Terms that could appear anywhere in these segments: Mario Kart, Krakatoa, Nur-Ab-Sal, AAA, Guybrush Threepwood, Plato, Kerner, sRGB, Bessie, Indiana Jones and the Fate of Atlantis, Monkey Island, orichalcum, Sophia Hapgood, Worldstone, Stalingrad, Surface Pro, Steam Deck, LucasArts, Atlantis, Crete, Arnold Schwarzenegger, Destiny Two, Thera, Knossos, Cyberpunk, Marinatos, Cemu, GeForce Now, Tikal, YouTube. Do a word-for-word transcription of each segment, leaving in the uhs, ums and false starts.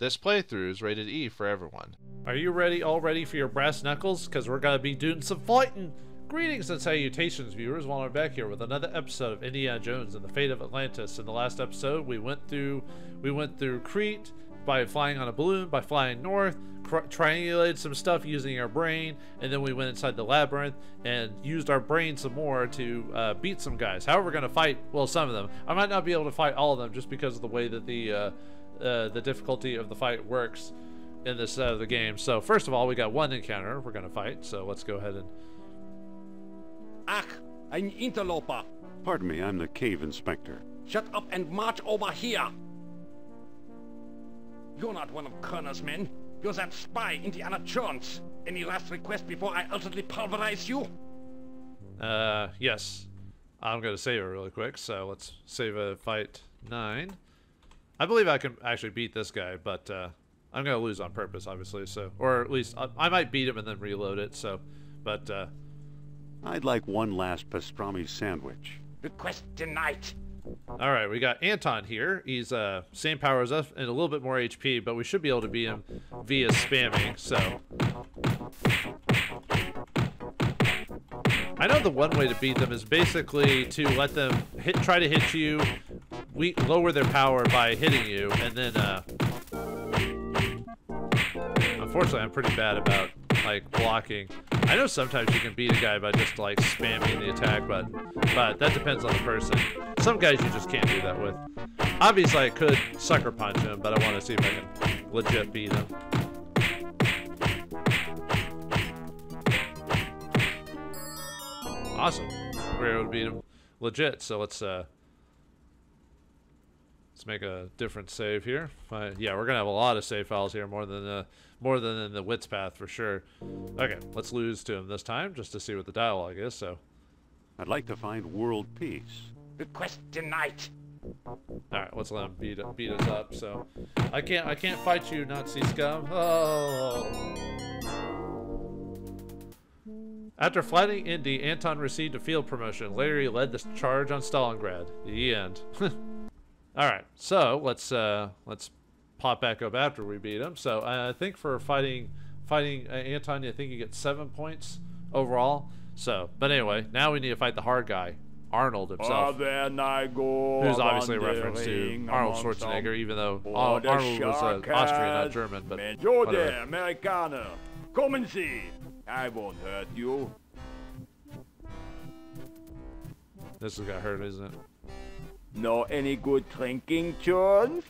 This playthrough is rated E for everyone. Are you ready, all ready for your brass knuckles? Because we're going to be doing some fighting! Greetings and salutations, viewers, while I'm back here with another episode of Indiana Jones and the Fate of Atlantis. In the last episode, we went through we went through Crete by flying on a balloon, by flying north, triangulated some stuff using our brain, and then we went inside the labyrinth and used our brain some more to uh, beat some guys. How are we going to fight? Well, some of them. I might not be able to fight all of them just because of the way that the... Uh, Uh, the difficulty of the fight works in this side uh, of the game. So first of all, we got one encounter we're gonna fight, so let's go ahead and... Ach, ein Interloper. Pardon me, I'm the cave inspector. Shut up and march over here. You're not one of Kerner's men. You're that spy, Indiana Jones. Any last request before I utterly pulverize you? Uh, yes. I'm gonna save it really quick, so let's save a fight nine. I believe I can actually beat this guy, but uh, I'm going to lose on purpose, obviously. So, or at least I, I might beat him and then reload it. So, but uh, I'd like one last pastrami sandwich. Request denied. All right, we got Anton here. He's uh, same power as us and a little bit more H P, but we should be able to beat him via spamming. So, I know the one way to beat them is basically to let them hit, try to hit you. We lower their power by hitting you, and then, uh, unfortunately, I'm pretty bad about, like, blocking. I know sometimes you can beat a guy by just, like, spamming the attack, but, but that depends on the person. Some guys you just can't do that with. Obviously, I could sucker punch him, but I want to see if I can legit beat him. Awesome. We were able to beat him legit, so let's, uh... Let's make a different save here. Uh, yeah, we're gonna have a lot of save files here, more than uh, more than in the wits path for sure. Okay, let's lose to him this time just to see what the dialogue is. So, I'd like to find world peace. Request denied. All right, let's let him beat beat us up. So, I can't I can't fight you, Nazi scum. Oh. After fighting Indy, Anton received a field promotion. Later, he led the charge on Stalingrad. The end. All right, so let's uh, let's pop back up after we beat him. So uh, I think for fighting fighting uh, Anton, I think you get seven points overall. So, but anyway, now we need to fight the hard guy, Arnold himself, oh, go who's obviously a reference to Arnold Schwarzenegger, even though oh, Arnold was uh, Austrian, not German. But whatever. Americano, come and see. I won't hurt you. This has got hurt, isn't it? No any good drinking, Jones?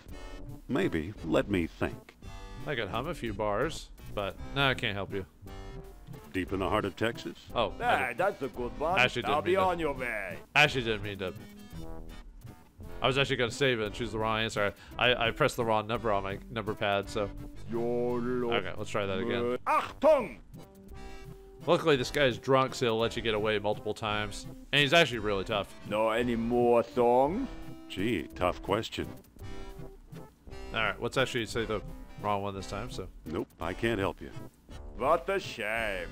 Maybe. Let me think. I could hum a few bars, but no, I can't help you. Deep in the heart of Texas? Oh. Hey, that's a good one. Actually didn't I'll be on to, your way. Actually didn't mean to. I was actually going to save it and choose the wrong answer. I, I pressed the wrong number on my number pad, so. Okay, let's try that again. Achtung! Luckily, this guy's drunk, so he'll let you get away multiple times. And he's actually really tough. No any more songs? Gee, tough question. Alright, let's actually say the wrong one this time, so... Nope, I can't help you. What a shame.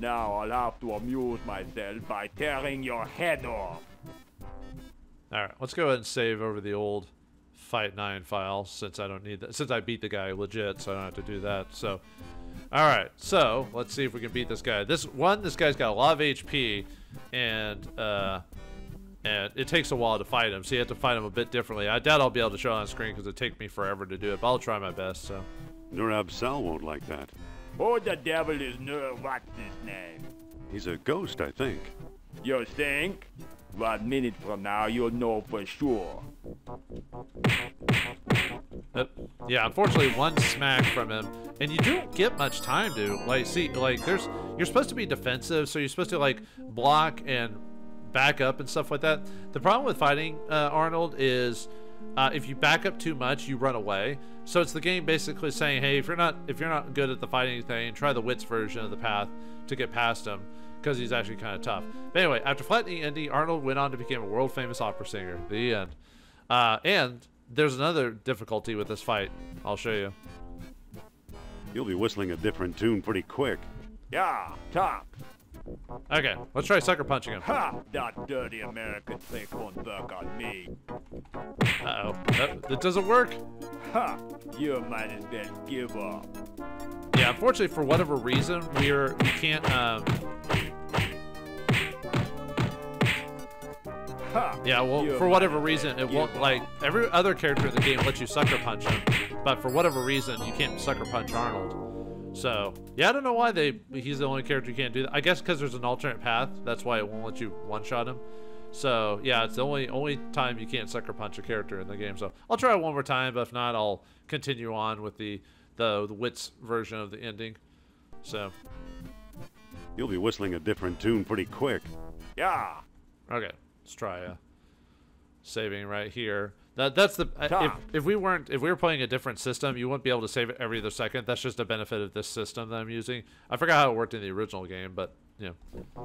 Now I'll have to amuse myself by tearing your head off. Alright, let's go ahead and save over the old Fight nine file, since I don't need that. Since I beat the guy legit, so I don't have to do that, so... All right, so let's see if we can beat this guy. This one, this guy's got a lot of H P, and uh, and it takes a while to fight him, so you have to fight him a bit differently. I doubt I'll be able to show it on screen because it'd take me forever to do it, but I'll try my best. So, Nur-Ab-Sal won't like that. Oh, the devil is Nur? What's his name? He's a ghost, I think. You think? One minute from now, you'll know for sure. Uh, yeah, unfortunately, one smack from him, and you don't get much time to like see. Like, there's you're supposed to be defensive, so you're supposed to like block and back up and stuff like that. The problem with fighting uh, Arnold is uh, if you back up too much, you run away. So it's the game basically saying, hey, if you're not if you're not good at the fighting thing, try the wits version of the path to get past him, because he's actually kind of tough. But anyway, after flattening Indy, Arnold went on to become a world-famous opera singer. The end. Uh, and there's another difficulty with this fight. I'll show you. You'll be whistling a different tune pretty quick. Yeah, top. Okay, let's try sucker punching him. Ha! That dirty American fake won't work on me. Uh-oh. That, that doesn't work. Ha! You might as well give up. Yeah, unfortunately, for whatever reason, we're, we can't, um... Ha! Yeah, well, you for whatever reason, it won't, up. like, every other character in the game lets you sucker punch him, but for whatever reason, you can't sucker punch Arnold. So, yeah, I don't know why they he's the only character who can't do that. I guess because there's an alternate path. That's why it won't let you one-shot him. So, yeah, it's the only only time you can't sucker punch a character in the game. So, I'll try it one more time, but if not, I'll continue on with the, the, the Wits version of the ending. So. You'll be whistling a different tune pretty quick. Yeah. Okay, let's try uh, saving right here. That, that's the if, if we weren't if we were playing a different system, you wouldn't be able to save it every other second. That's just a benefit of this system that I'm using. I forgot how it worked in the original game, but yeah. Uh,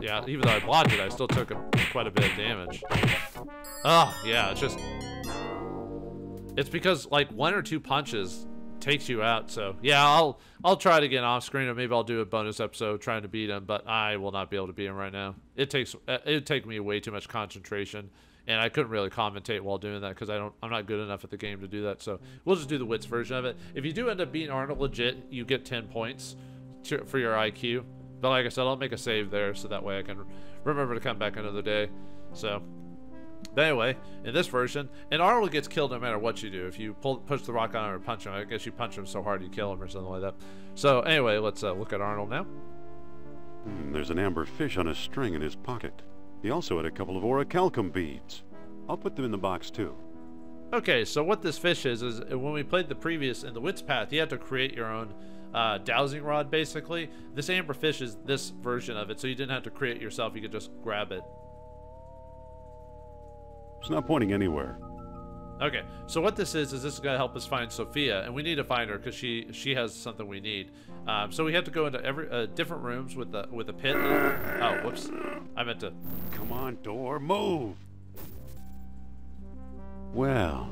yeah, even though I blocked it, I still took a, quite a bit of damage. Oh yeah, it's just it's because like one or two punches takes you out. So yeah, I'll I'll try it again off screen, or maybe I'll do a bonus episode trying to beat him, but I will not be able to beat him right now. It takes it would take me way too much concentration, and I couldn't really commentate while doing that because I don't I'm not good enough at the game to do that. So we'll just do the Wits version of it. If you do end up beating Arnold legit, you get ten points to, for your I Q. But like I said, I'll make a save there so that way I can remember to come back another day. So. But anyway, in this version, and Arnold gets killed no matter what you do. If you pull, push the rock on him or punch him, I guess you punch him so hard you kill him or something like that. So anyway, let's uh, look at Arnold now. Mm, there's an amber fish on a string in his pocket. He also had a couple of orichalcum beads. I'll put them in the box too. Okay, so what this fish is, is when we played the previous in the Wit's Path, you had to create your own uh, dowsing rod, basically. This amber fish is this version of it, so you didn't have to create it yourself. You could just grab it. It's not pointing anywhere. Okay, so what this is, is this is going to help us find Sophia, and we need to find her because she she has something we need. Um, so we have to go into every uh, different rooms with the with a pit. Oh, whoops! I meant to. Come on, door, move. Well,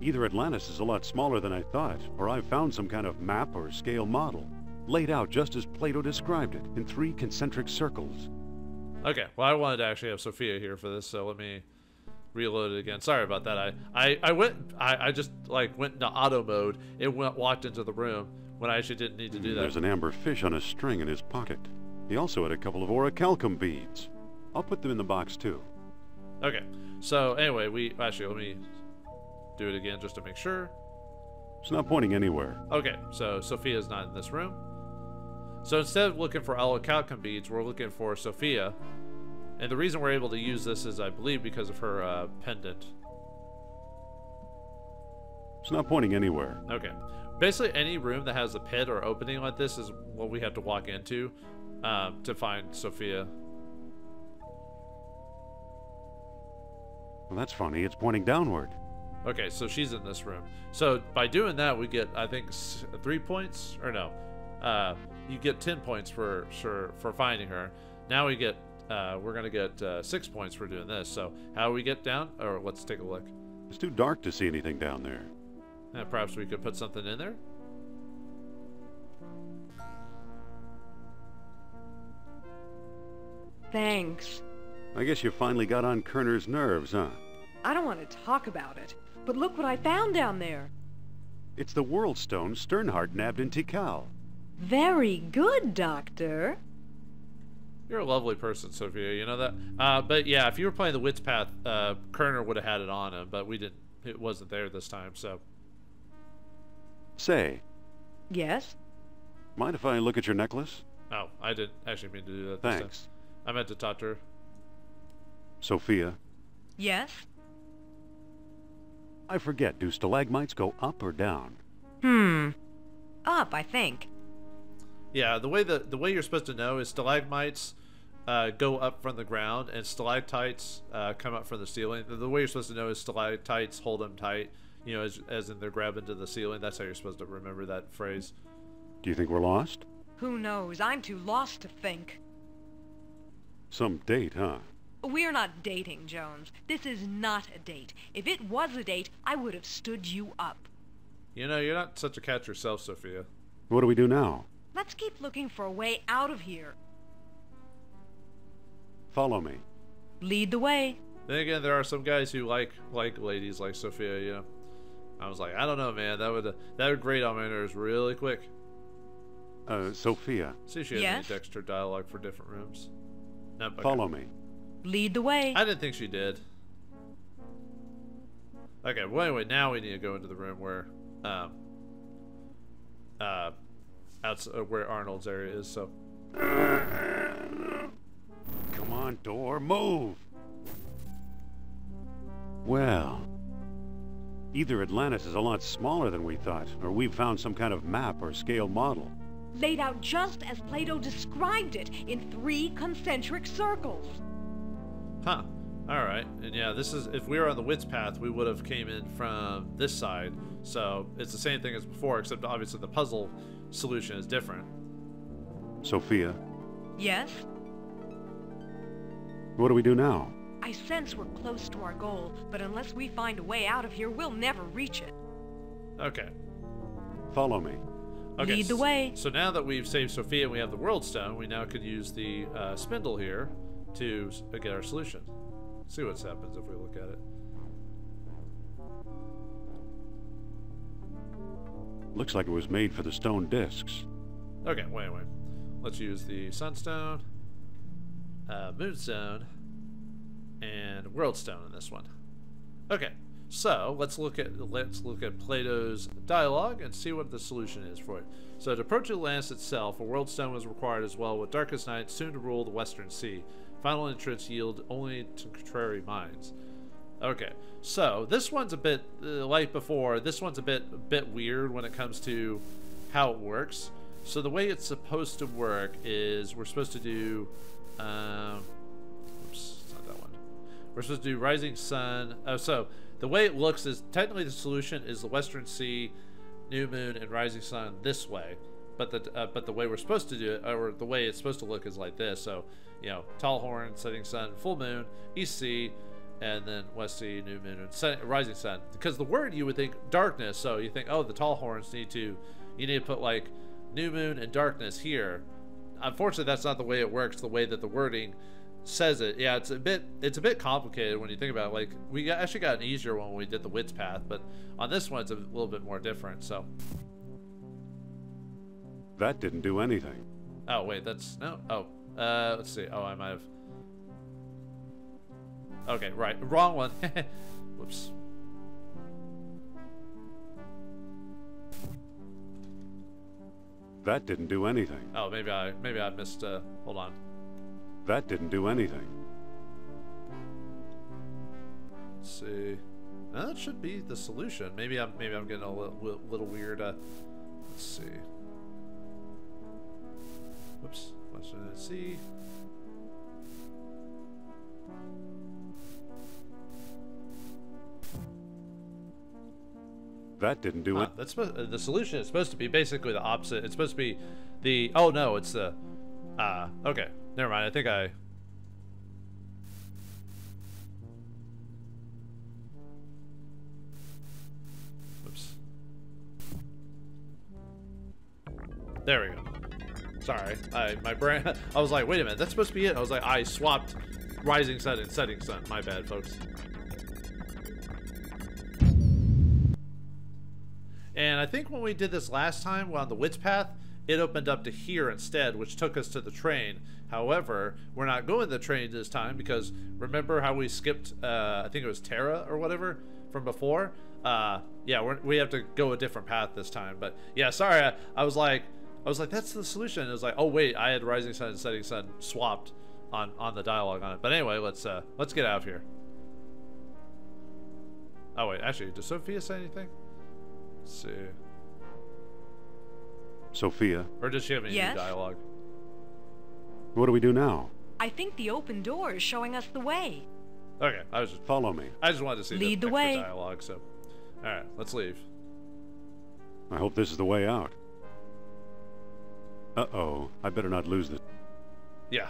either Atlantis is a lot smaller than I thought, or I've found some kind of map or scale model laid out just as Plato described it in three concentric circles. Okay, well I wanted to actually have Sophia here for this, so let me reload it again. Sorry about that. I I, I went I, I just like went into auto mode. It went walked into the room when I actually didn't need to do that. There's an amber fish on a string in his pocket. He also had a couple of orichalcum beads. I'll put them in the box too. Okay. So anyway, we actually let me do it again just to make sure. It's not pointing anywhere. Okay, so Sophia's not in this room. So instead of looking for orichalcum beads, we're looking for Sophia. And the reason we're able to use this is, I believe, because of her uh, pendant. It's not pointing anywhere. Okay. Basically, any room that has a pit or opening like this is what we have to walk into um, to find Sophia. Well, that's funny. It's pointing downward. Okay, so she's in this room. So by doing that, we get, I think, three points? Or no. Uh, you get ten points for for, for finding her. Now we get uh, we're gonna get uh, six points for doing this. So how do we get down? Or let's take a look. It's too dark to see anything down there. Yeah, perhaps we could put something in there. Thanks. I guess you finally got on Kerner's nerves, huh? I don't want to talk about it, but look what I found down there. It's the World Stone Sternhart nabbed in Tikal. Very good, Doctor. You're a lovely person, Sophia. You know that. Uh, but yeah, if you were playing the Wit's Path, uh, Kerner would have had it on him, but we didn't. It wasn't there this time, so. Say. Yes. Mind if I look at your necklace? Oh, I didn't actually mean to do that. Thanks. This time. I meant to talk to her. Sophia. Yes. I forget. Do stalagmites go up or down? Hmm. Up, I think. Yeah, the way the the way you're supposed to know is stalagmites uh, go up from the ground and stalactites uh, come up from the ceiling. The, the way you're supposed to know is stalactites hold them tight, you know, as, as in they're grabbing to the ceiling. That's how you're supposed to remember that phrase. Do you think we're lost? Who knows? I'm too lost to think. Some date, huh? We're not dating, Jones. This is not a date. If it was a date, I would have stood you up. You know, you're not such a catch yourself, Sophia. What do we do now? Let's keep looking for a way out of here. Follow me. Lead the way. Then again, there are some guys who like like ladies like Sophia, you know. I was like, I don't know, man. That would uh, that would grate on my nerves really quick. Uh, Sophia. See if she has yes? any extra dialogue for different rooms. No, okay. Follow me. Lead the way. I didn't think she did. Okay, well, anyway, now we need to go into the room where, um, uh, that's uh, where Arnold's area is, so. Come on, door, move! Well, either Atlantis is a lot smaller than we thought, or we've found some kind of map or scale model. Laid out just as Plato described it, in three concentric circles. Huh. All right, and yeah, this is, if we were on the Witch Path, we would have came in from this side, so it's the same thing as before, except obviously the puzzle solution is different. Sophia? Yes? What do we do now? I sense we're close to our goal, but unless we find a way out of here, we'll never reach it. Okay. Follow me. Okay, lead the way. So now that we've saved Sophia and we have the World Stone, we now could use the uh, spindle here to get our solution. See what happens if we look at it. Looks like it was made for the stone discs. Okay, wait, anyway, wait. Let's use the Sunstone, uh, Moonstone, and Worldstone in this one. Okay, so let's look at let's look at Plato's dialogue and see what the solution is for it. So to approach Atlantis itself, a Worldstone was required as well, with Darkest Night soon to rule the Western Sea. Final entrance yield only to contrary minds. Okay, so this one's a bit uh, like before. This one's a bit a bit weird when it comes to how it works. So the way it's supposed to work is we're supposed to do. Um, oops, it's not that one. We're supposed to do Rising Sun. Oh, so the way it looks is technically the solution is the Western Sea, New Moon, and Rising Sun this way. But the uh, but the way we're supposed to do it, or the way it's supposed to look, is like this. So, you know, Tall Horn, Setting Sun, Full Moon, East Sea, and then West Sea, New Moon, and sun, Rising Sun. Because the word, you would think darkness, so you think, oh, the Tall Horns need to, you need to put like New Moon and darkness here. Unfortunately, that's not the way it works. The way that the wording says it, yeah, it's a bit, it's a bit complicated when you think about it. Like we actually got an easier one when we did the Witch Path, but on this one, it's a little bit more different. So. That didn't do anything. Oh, wait, that's... No, oh. Uh, let's see. Oh, I might have... Okay, right. Wrong one. Whoops. That didn't do anything. Oh, maybe I... Maybe I missed... Uh, hold on. That didn't do anything. Let's see. Now that should be the solution. Maybe I'm, maybe I'm getting a little, little weird... Uh, let's see... Whoops, let's see. That didn't do it. Ah, that's uh, the solution is supposed to be basically the opposite. It's supposed to be the, oh no, it's the, uh, okay, never mind. I think I, whoops. There we go. Sorry, I, my brain, I was like, wait a minute, that's supposed to be it. I was like, I swapped Rising Sun and Setting Sun. My bad, folks. And I think when we did this last time on the Witch Path, it opened up to here instead, which took us to the train. However, we're not going to the train this time because remember how we skipped, uh, I think it was Thera or whatever from before? Uh, yeah, we're, we have to go a different path this time. But yeah, sorry, I, I was like, I was like, that's the solution. And it was like, oh wait, I had Rising Sun and Setting Sun swapped on on the dialogue on it. But anyway, let's uh, let's get out of here. Oh wait, actually, does Sophia say anything? Let's see. Sophia. Or does she have any yes? dialogue? What do we do now? I think the open door is showing us the way. Okay, I was just follow me. I just wanted to see Lead the, the way. dialogue. So, all right, let's leave. I hope this is the way out. Uh-oh, I better not lose the... Yeah,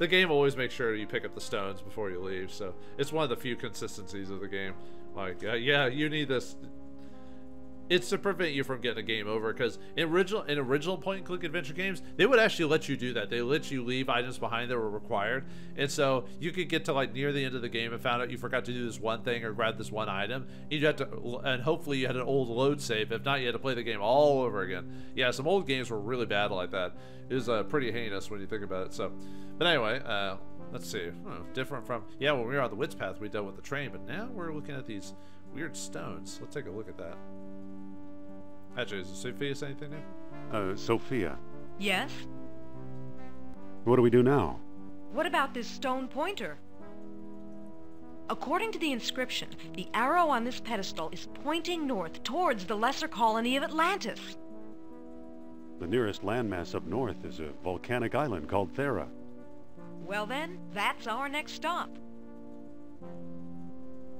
the game always makes sure you pick up the stones before you leave, so it's one of the few consistencies of the game. Like, uh, yeah, you need this... It's to prevent you from getting a game over, because in original in original point-and-click adventure games, they would actually let you do that. They let you leave items behind that were required, and so you could get to like near the end of the game and found out you forgot to do this one thing or grab this one item. You had to, and hopefully you had an old load save. If not, you had to play the game all over again. Yeah, some old games were really bad like that. It was uh, pretty heinous when you think about it. So, but anyway, uh, let's see. Hmm, different from yeah, when we were on the Witch Path, we dealt with the train, but now we're looking at these weird stones. Let's take a look at that. Actually, is Sophia saying anything there? Uh, Sophia. Yes? What do we do now? What about this stone pointer? According to the inscription, the arrow on this pedestal is pointing north towards the lesser colony of Atlantis. The nearest landmass up north is a volcanic island called Thera. Well then, that's our next stop.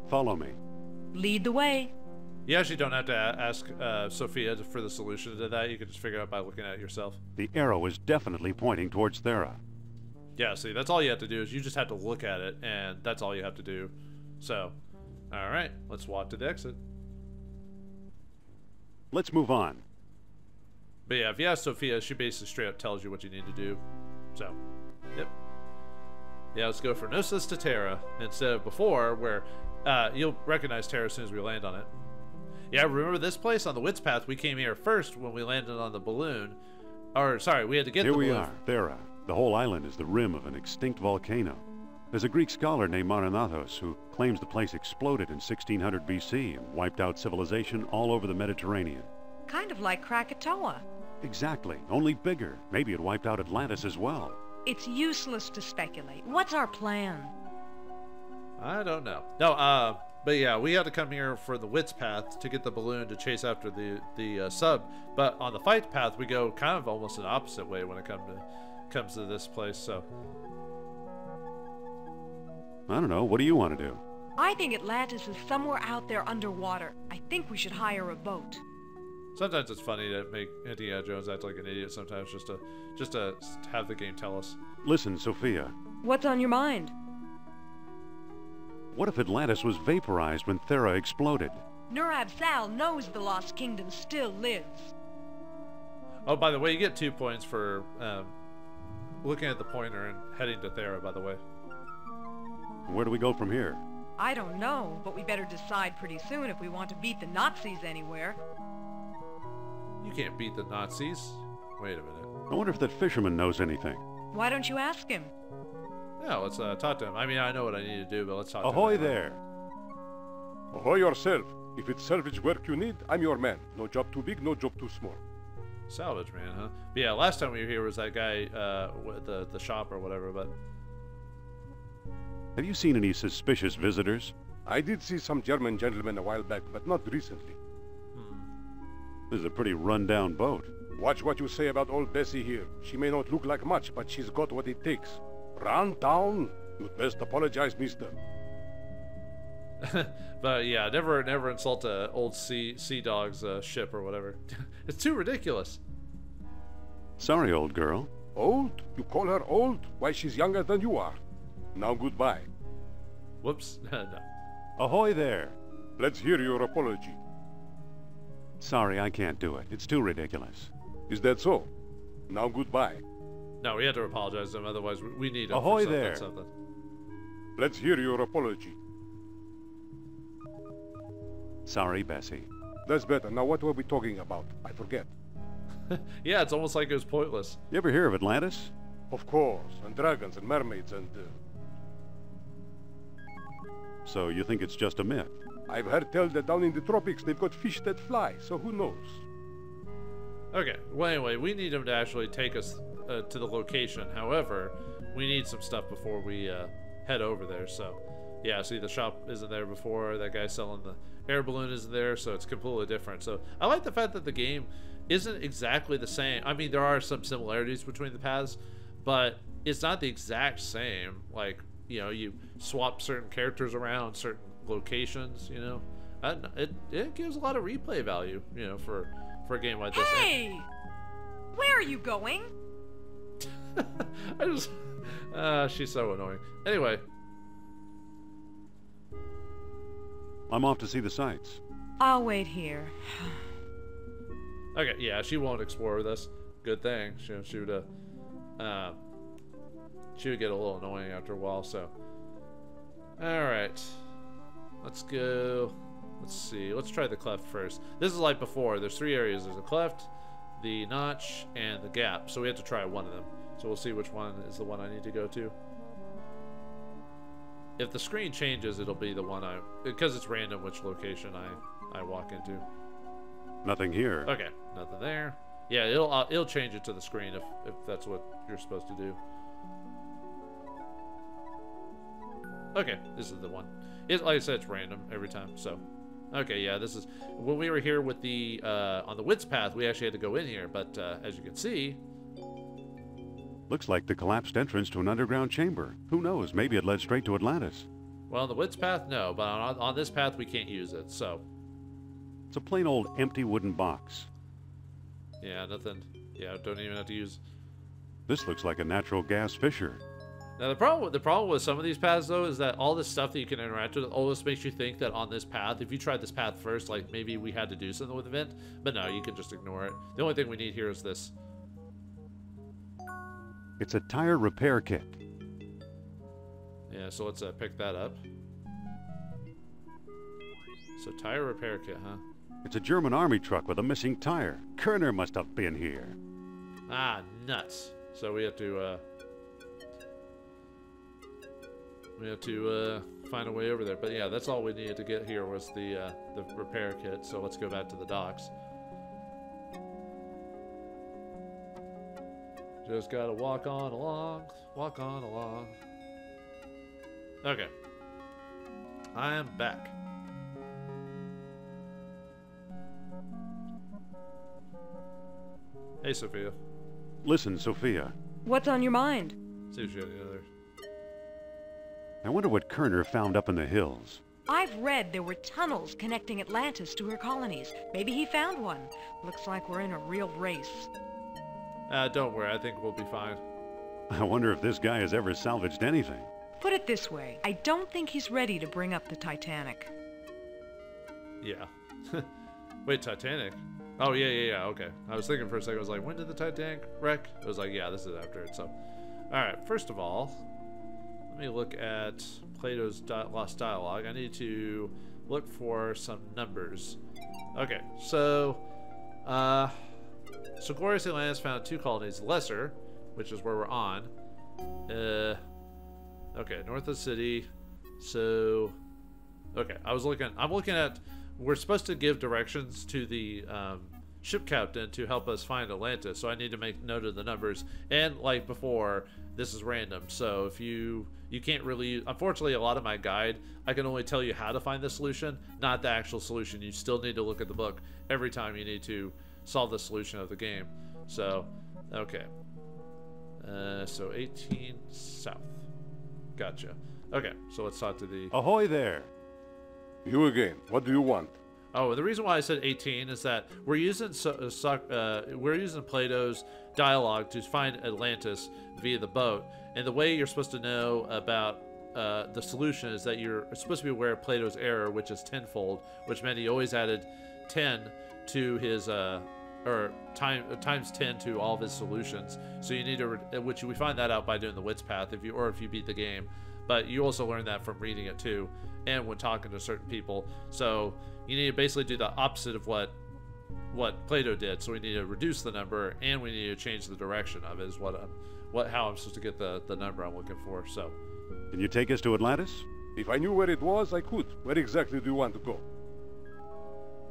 Follow me. Lead the way. You actually don't have to ask uh, Sophia for the solution to that. You can just figure it out by looking at it yourself. The arrow is definitely pointing towards Thera. Yeah, see, that's all you have to do is you just have to look at it, and that's all you have to do. So, all right, let's walk to the exit. Let's move on. But yeah, if you ask Sophia, she basically straight up tells you what you need to do. So, yep. Yeah, let's go from Knossos to Thera instead of before, where uh, you'll recognize Thera as soon as we land on it. Yeah, remember this place on the Witch Path? We came here first when we landed on the balloon. Or, sorry, we had to get here the balloon. Here we are, Thera. The whole island is the rim of an extinct volcano. There's a Greek scholar named Marinatos who claims the place exploded in sixteen hundred B C and wiped out civilization all over the Mediterranean. Kind of like Krakatoa. Exactly, only bigger. Maybe it wiped out Atlantis as well. It's useless to speculate. What's our plan? I don't know. No, uh... But yeah, we had to come here for the Witch Path to get the balloon to chase after the the uh, sub. But on the Fight Path, we go kind of almost an opposite way when it comes to comes to this place. So I don't know. What do you want to do? I think Atlantis is somewhere out there underwater. I think we should hire a boat. Sometimes it's funny to make Indiana Jones act like an idiot. Sometimes just to just to have the game tell us. Listen, Sophia. What's on your mind? What if Atlantis was vaporized when Thera exploded? Nur-Ab-Sal knows the Lost Kingdom still lives. Oh, by the way, you get two points for um, looking at the pointer and heading to Thera, by the way. Where do we go from here? I don't know, but we better decide pretty soon if we want to beat the Nazis anywhere. You can't beat the Nazis. Wait a minute. I wonder if that fisherman knows anything. Why don't you ask him? Yeah, let's uh, talk to him. I mean, I know what I need to do, but let's talk Ahoy to him. Ahoy there! Ahoy yourself. If it's salvage work you need, I'm your man. No job too big, no job too small. Salvage man, huh? But yeah, last time we were here was that guy uh, at the, the shop or whatever, but... Have you seen any suspicious visitors? I did see some German gentlemen a while back, but not recently. Hmm. This is a pretty run-down boat. Watch what you say about old Bessie here. She may not look like much, but she's got what it takes. Round town? You'd best apologize, mister. But yeah, never never insult a old sea sea dog's uh, ship or whatever. It's too ridiculous. Sorry, old girl. Old? You call her old? Why, she's younger than you are. Now goodbye. Whoops. No. Ahoy there. Let's hear your apology. Sorry, I can't do it. It's too ridiculous. Is that so? Now goodbye. No, we had to apologize to him, otherwise we need him Ahoy for something, there. something. Let's hear your apology. Sorry, Bessie. That's better. Now what were we talking about? I forget. Yeah, it's almost like it was pointless. You ever hear of Atlantis? Of course, and dragons and mermaids and... Uh... So you think it's just a myth? I've heard tell that down in the tropics they've got fish that fly, so who knows? Okay, well anyway, we need him to actually take us... Uh, to the location. However, we need some stuff before we uh, head over there. So, yeah, see the shop isn't there before. That guy selling the air balloon isn't there, so it's completely different. So I like the fact that the game isn't exactly the same. I mean, there are some similarities between the paths, but it's not the exact same. Like, you know, you swap certain characters around certain locations, you know. And it, it gives a lot of replay value, you know, for, for a game like this. Hey! Where are you going? I just... Uh, she's so annoying. Anyway. I'm off to see the sights. I'll wait here. Okay, yeah, she won't explore with us. Good thing. She, she would, uh, uh, she would get a little annoying after a while, so. Alright. Let's go. Let's see. Let's try the cleft first. This is like before. There's three areas. There's the cleft, the notch, and the gap. So we have to try one of them. So we'll see which one is the one I need to go to. If the screen changes, it'll be the one I... Because it's random which location I, I walk into. Nothing here. Okay, nothing there. Yeah, it'll uh, it'll change it to the screen if, if that's what you're supposed to do. Okay, this is the one. It, like I said, it's random every time, so... Okay, yeah, this is... When we were here with the... Uh, on the Wits Path, we actually had to go in here, but uh, as you can see... Looks like the collapsed entrance to an underground chamber. Who knows? Maybe it led straight to Atlantis. Well, on the Wits Path, no, but on, on this path, we can't use it, so... It's a plain old empty wooden box. Yeah, nothing. Yeah, don't even have to use... This looks like a natural gas fissure. Now, the problem, the problem with some of these paths, though, is that all this stuff that you can interact with always makes you think that on this path, if you tried this path first, like, maybe we had to do something with the vent, but no, you can just ignore it. The only thing we need here is this. It's a tire repair kit. Yeah, so let's uh, pick that up. It's a tire repair kit, huh? It's a German army truck with a missing tire. Kerner must have been here. Ah, nuts. So we have to... Uh, we have to uh, find a way over there. But yeah, that's all we needed to get here was the, uh, the repair kit. So let's go back to the docks. Just gotta walk on along, walk on along. Okay. I am back. Hey, Sophia. Listen, Sophia. What's on your mind? See if she had the other. I wonder what Kerner found up in the hills. I've read there were tunnels connecting Atlantis to her colonies. Maybe he found one. Looks like we're in a real race. Uh, don't worry, I think we'll be fine. I wonder if this guy has ever salvaged anything. Put it this way, I don't think he's ready to bring up the Titanic. Yeah. Wait, Titanic? Oh, yeah, yeah, yeah, okay. I was thinking for a second, I was like, when did the Titanic wreck? I was like, yeah, this is after it, so. Alright, first of all, let me look at Plato's di- Lost Dialogue. I need to look for some numbers. Okay, so, uh... So Glorious Atlantis found two colonies, Lesser, which is where we're on. Uh, okay, north of the city. So, okay, I was looking. I'm looking at. We're supposed to give directions to the um, ship captain to help us find Atlantis. So I need to make note of the numbers. And like before, this is random. So if you you can't really. Unfortunately, a lot of my guide, I can only tell you how to find the solution, not the actual solution. You still need to look at the book every time you need to solve the solution of the game. So, okay. Uh, so eighteen south. Gotcha. Okay, so let's talk to the... Ahoy there! You again. What do you want? Oh, the reason why I said eighteen is that we're using so so uh, we're using Plato's dialogue to find Atlantis via the boat. And the way you're supposed to know about uh, the solution is that you're supposed to be aware of Plato's error, which is tenfold, which meant he always added ten to his... Uh, or time, times ten to all of his solutions. So you need to, which we find that out by doing the Wits Path, if you, or if you beat the game. But you also learn that from reading it too, and when talking to certain people. So you need to basically do the opposite of what, what Plato did. So we need to reduce the number, and we need to change the direction of it, is what I'm, what, how I'm supposed to get the, the number I'm looking for, so. Can you take us to Atlantis? If I knew where it was, I could. Where exactly do you want to go?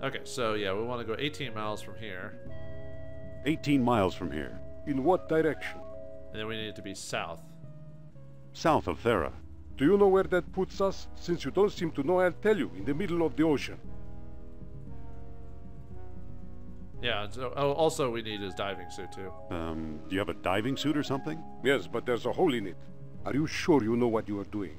Okay, so yeah, we want to go eighteen miles from here. eighteen miles from here. In what direction? And then we need it to be south. South of Thera. Do you know where that puts us? Since you don't seem to know, I'll tell you. In the middle of the ocean. Yeah, so, oh, also we need his diving suit too. Um, do you have a diving suit or something? Yes, but there's a hole in it. Are you sure you know what you are doing?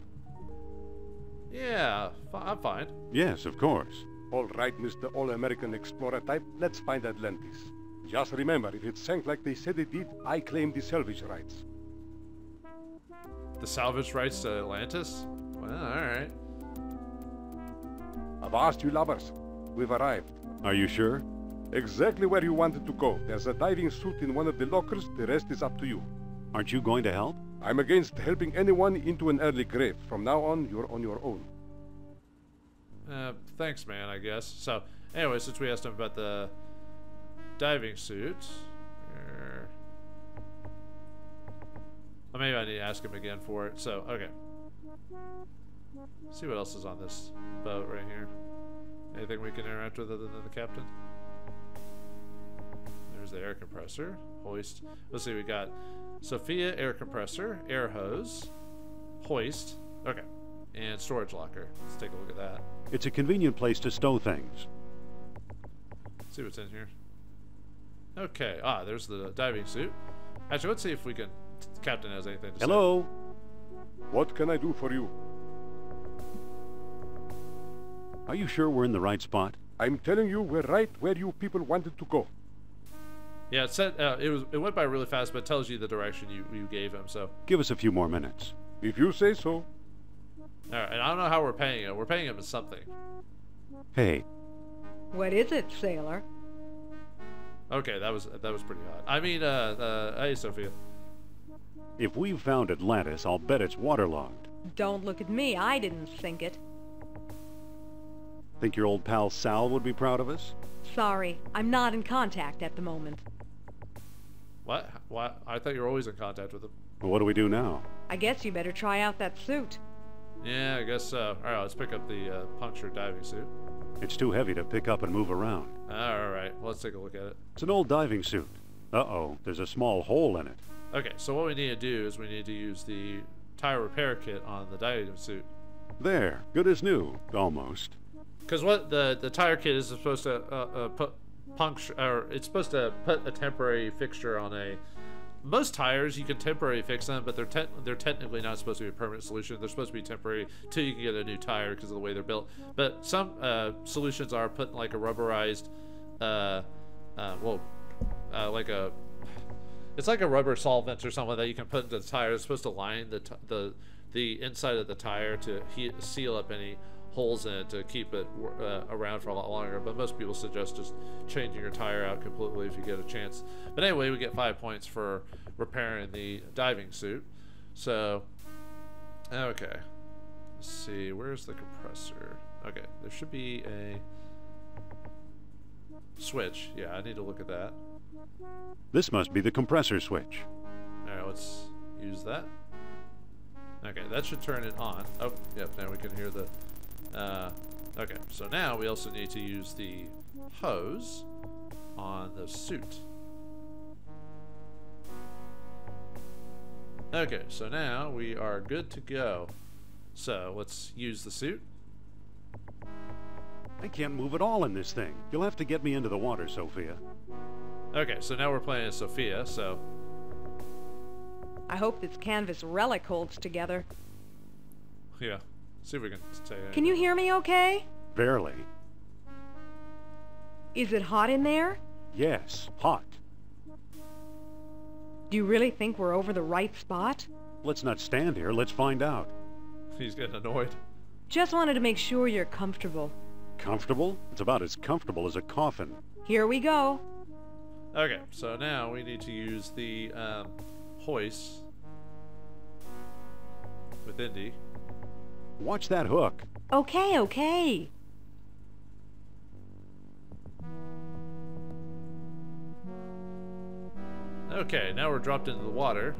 Yeah, I'm fine. Yes, of course. All right, Mister All-American Explorer type, let's find Atlantis. Just remember, if it sank like they said it did, I claim the salvage rights. The salvage rights to Atlantis? Well, alright. I've asked you lovers. We've arrived. Are you sure? Exactly where you wanted to go. There's a diving suit in one of the lockers. The rest is up to you. Aren't you going to help? I'm against helping anyone into an early grave. From now on, you're on your own. Uh, thanks, man, I guess. So, anyway, since we asked him about the diving suit... Er, well, maybe I need to ask him again for it. So, okay. See what else is on this boat right here. Anything we can interact with other than the captain? There's the air compressor. Hoist. Let's see, we got Sophia air compressor, air hose, hoist. Okay. And storage locker. Let's take a look at that. It's a convenient place to stow things. Let's see what's in here. Okay. Ah, there's the diving suit. Actually, let's see if we can... The captain has anything to say. Hello? What can I do for you? Are you sure we're in the right spot? I'm telling you, we're right where you people wanted to go. Yeah, it said uh, it was. It went by really fast, but it tells you the direction you, you gave him. So give us a few more minutes, if you say so. All right, and I don't know how we're paying him. We're paying him in something. Hey. What is it, sailor? Okay, that was that was pretty odd. I mean, uh, uh, hey, Sophia. If we've found Atlantis, I'll bet it's waterlogged. Don't look at me. I didn't think it. Think your old pal Sal would be proud of us? Sorry, I'm not in contact at the moment. What? What? I thought you were always in contact with him. Well, what do we do now? I guess you better try out that suit. Yeah, I guess so. Alright, let's pick up the uh, punctured diving suit. It's too heavy to pick up and move around. Alright, well, let's take a look at it. It's an old diving suit. Uh-oh, there's a small hole in it. Okay, so what we need to do is we need to use the tire repair kit on the diving suit. There, good as new, almost. Because what the the tire kit is supposed to uh, uh, put puncture, or it's supposed to put a temporary fixture on a. Most tires you can temporarily fix them, but they're te they're technically not supposed to be a permanent solution. They're supposed to be temporary till you can get a new tire because of the way they're built. But some uh, solutions are putting like a rubberized, uh, uh, well, uh, like a. It's like a rubber solvent or something that you can put into the tire. It's supposed to line the t the the inside of the tire to he seal up any holes in it to keep it uh, around for a lot longer, but most people suggest just changing your tire out completely if you get a chance. But anyway, we get five points for repairing the diving suit. So, okay. Let's see, where's the compressor? Okay, there should be a switch. Yeah, I need to look at that. This must be the compressor switch. Alright, let's use that. Okay, that should turn it on. Oh, yep, now we can hear the Uh, okay, so now we also need to use the hose on the suit. Okay, so now we are good to go. So let's use the suit. I can't move at all in this thing. You'll have to get me into the water, Sophia. Okay, so now we're playing as Sophia, so... I hope this canvas relic holds together. Yeah. See if we can say anything. Can you hear me okay? Barely. Is it hot in there? Yes, hot. Do you really think we're over the right spot? Let's not stand here, let's find out. He's getting annoyed. Just wanted to make sure you're comfortable. Comfortable? It's about as comfortable as a coffin. Here we go. Okay, so now we need to use the um, hoist with Indy. Watch that hook. Okay, okay. Okay, now we're dropped into the water.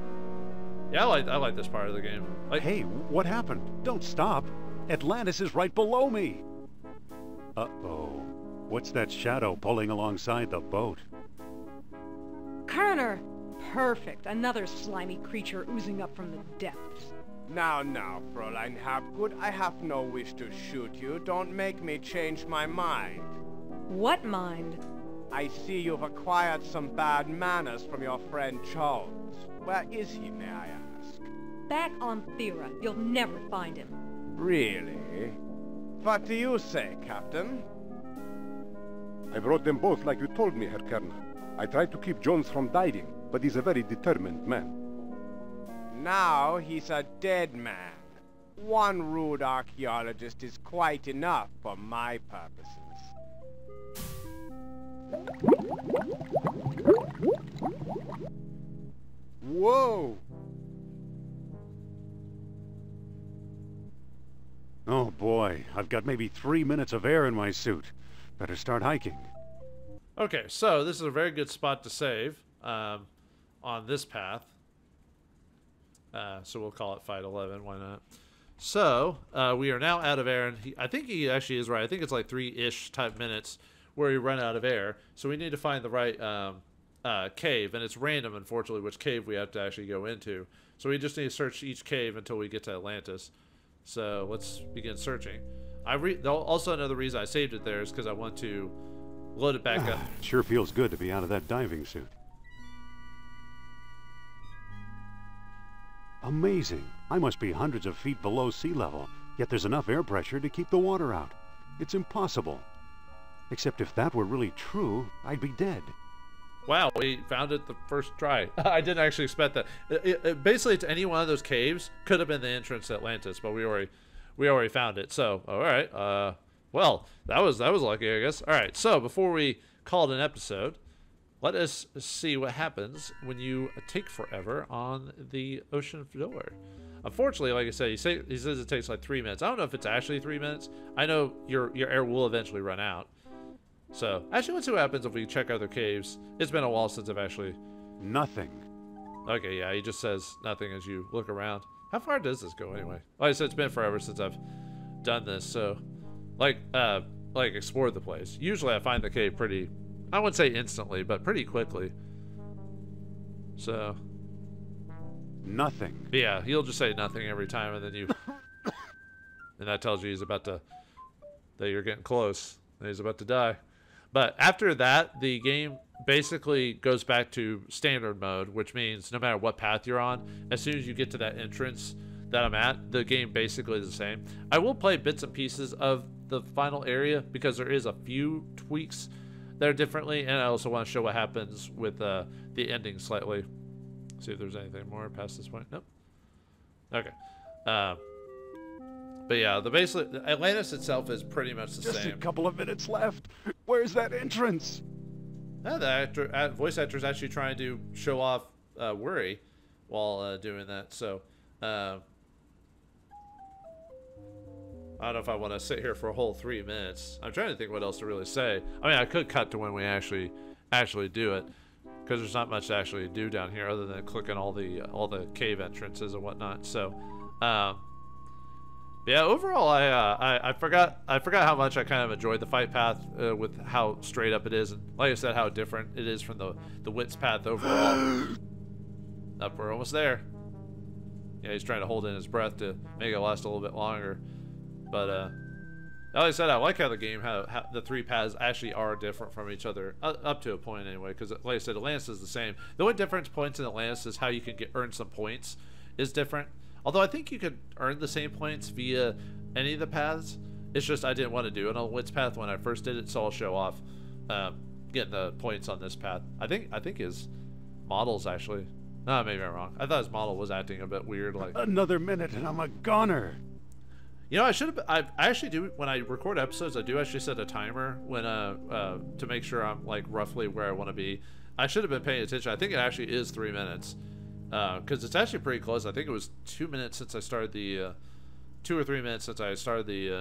Yeah, I like I like this part of the game. Like, hey, what happened? Don't stop. Atlantis is right below me. Uh-oh. What's that shadow pulling alongside the boat? Kerner! Perfect. Another slimy creature oozing up from the depths. Now, now, Fräulein Hapgood, I have no wish to shoot you. Don't make me change my mind. What mind? I see you've acquired some bad manners from your friend Jones. Where is he, may I ask? Back on Thera. You'll never find him. Really? What do you say, Captain? I brought them both like you told me, Herr Kerner. I tried to keep Jones from diving, but he's a very determined man. Now he's a dead man. One rude archaeologist is quite enough for my purposes. Whoa! Oh boy, I've got maybe three minutes of air in my suit. Better start hiking. Okay, so this is a very good spot to save um, on this path. Uh, so we'll call it fight eleven, why not? So, uh, we are now out of air, and he, I think he actually is right. I think it's like three-ish type minutes where we run out of air. So we need to find the right um, uh, cave, and it's random, unfortunately, which cave we have to actually go into. So we just need to search each cave until we get to Atlantis. So let's begin searching. I re Also, another reason I saved it there is because I want to load it back up. Sure feels good to be out of that diving suit. Amazing. I must be hundreds of feet below sea level, yet there's enough air pressure to keep the water out. It's impossible. Except if that were really true, I'd be dead. Wow, we found it the first try. I didn't actually expect that. It, it, it, basically, it's any one of those caves. Could have been the entrance to Atlantis, but we already we already found it. So, all right. Uh, well, that was that was lucky, I guess. All right. So, before we call it an episode, let us see what happens when you take forever on the ocean floor. Unfortunately, like I said, he, say, he says it takes like three minutes. I don't know if it's actually three minutes. I know your your air will eventually run out. So, actually, let's see what happens if we check other caves. It's been a while since I've actually... Nothing. Okay, yeah, he just says nothing as you look around. How far does this go, anyway? Like I said, it's been forever since I've done this, so... Like, uh, like, explored the place. Usually, I find the cave pretty... I wouldn't say instantly, but pretty quickly. So... Nothing. Yeah, he'll just say nothing every time, and then you... and that tells you he's about to... That you're getting close, and he's about to die. But after that, the game basically goes back to standard mode, which means no matter what path you're on, as soon as you get to that entrance that I'm at, the game basically is the same. I will play bits and pieces of the final area because there is a few tweaks that are differently, and I also want to show what happens with uh, the ending slightly. See if there's anything more past this point. Nope. Okay. Um, But yeah, the basically Atlantis itself is pretty much the Just same. Just a couple of minutes left. Where's that entrance? Yeah, the actor, voice actor is actually trying to show off uh, worry while uh, doing that. So uh, I don't know if I want to sit here for a whole three minutes. I'm trying to think what else to really say. I mean, I could cut to when we actually actually do it because there's not much to actually do down here other than clicking all the all the cave entrances and whatnot. So. Um, Yeah, overall, I, uh, I I forgot I forgot how much I kind of enjoyed the fight path uh, with how straight up it is, and like I said, how different it is from the the wits path overall. Up, we're almost there. Yeah, he's trying to hold in his breath to make it last a little bit longer, but uh, like I said, I like how the game how, how the three paths actually are different from each other uh, up to a point anyway. Because like I said, Atlantis is the same. The only difference points in Atlantis is how you can get earn some points is different. Although I think you could earn the same points via any of the paths. It's just I didn't want to do it on the Wits path when I first did it, so I'll show off um, getting the points on this path. I think I think his model's actually... No, maybe I'm wrong. I thought his model was acting a bit weird. Like another minute and I'm a goner. You know, I should have... I actually do... When I record episodes, I do actually set a timer when uh, uh, to make sure I'm like roughly where I want to be. I should have been paying attention. I think it actually is three minutes. Because uh, it's actually pretty close. I think it was two minutes since I started the, uh, two or three minutes since I started the,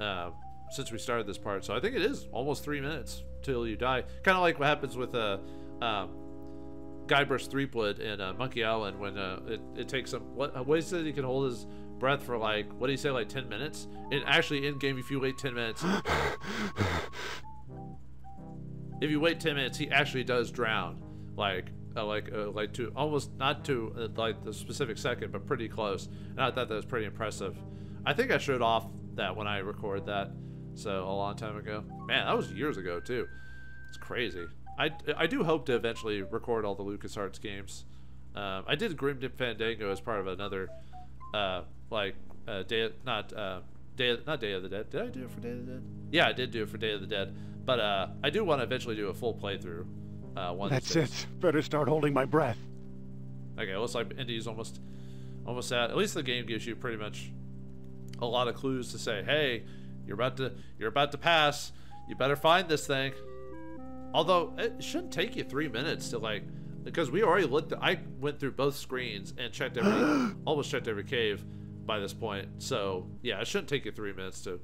uh, uh, since we started this part. So I think it is almost three minutes till you die. Kind of like what happens with uh, um, Guybrush Threepwood in uh, Monkey Island when uh, it, it takes him. What, what he said he can hold his breath for like, what do you say, like ten minutes? And actually in game, if you wait ten minutes, if you wait ten minutes, he actually does drown. Like. Uh, like uh, like to almost not to uh, like the specific second, but pretty close, and I thought that was pretty impressive. I think I showed off that when I recorded that, so a long time ago. Man, that was years ago too. It's crazy. I, I do hope to eventually record all the LucasArts games. Um, I did Grim Fandango as part of another uh, like uh, day not uh, day not Day of the Dead. Did I do it for Day of the Dead? Yeah, I did do it for Day of the Dead. But uh, I do want to eventually do a full playthrough. Uh, one That's it. Better start holding my breath. Okay, it looks like Indy's almost, almost at. At least the game gives you pretty much a lot of clues to say, "Hey, you're about to, you're about to pass. You better find this thing." Although it shouldn't take you three minutes to like, because we already looked. I went through both screens and checked every, almost checked every cave by this point. So yeah, it shouldn't take you three minutes to.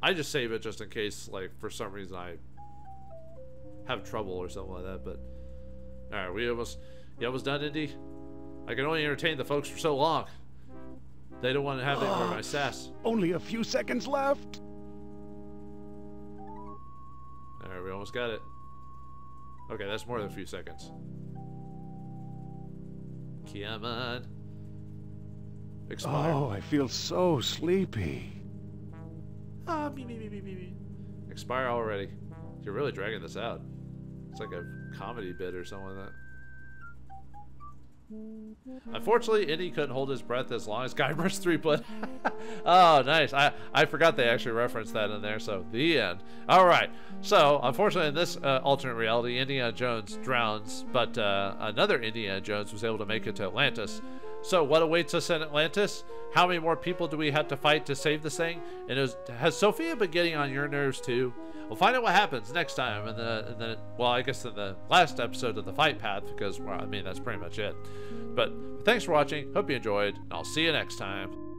I just save it just in case, like for some reason I have trouble or something like that. But all right, we almost, you almost done, Indy. I can only entertain the folks for so long. They don't want to have any more of my sass. Only a few seconds left. All right, we almost got it. Okay, that's more than a few seconds. Come on. Expire. Oh, I feel so sleepy. Ah, beep, beep, beep, beep, beep. Expire already. You're really dragging this out. It's like a comedy bit or something like that. Unfortunately, Indy couldn't hold his breath as long as Guybrush Threepwood. Oh, nice. I, I forgot they actually referenced that in there, so the end. All right. So, unfortunately, in this uh, alternate reality, Indiana Jones drowns, but uh, another Indiana Jones was able to make it to Atlantis. So, what awaits us in Atlantis? How many more people do we have to fight to save this thing? And it was, has Sophia been getting on your nerves, too? We'll find out what happens next time in the, in the, well, I guess in the last episode of the Fight Path, because, well, I mean, that's pretty much it. But thanks for watching. Hope you enjoyed, and I'll see you next time.